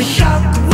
the shock.